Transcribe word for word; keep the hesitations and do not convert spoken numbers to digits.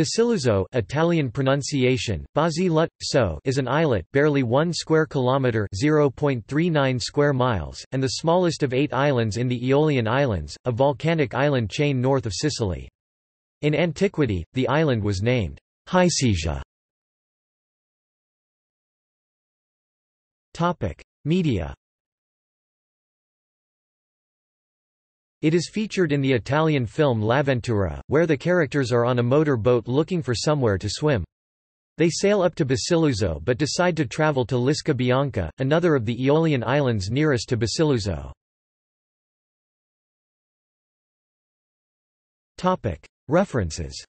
Basiluzzo (Italian pronunciation: Basiluzzo) is an islet, barely one square kilometer (zero point three nine square miles), and the smallest of eight islands in the Aeolian Islands, a volcanic island chain north of Sicily. In antiquity, the island was named Hycesia. Topic: Media. It is featured in the Italian film L'Aventura, where the characters are on a motor boat looking for somewhere to swim. They sail up to Basiluzzo but decide to travel to Lisca Bianca, another of the Aeolian Islands nearest to Basiluzzo. References.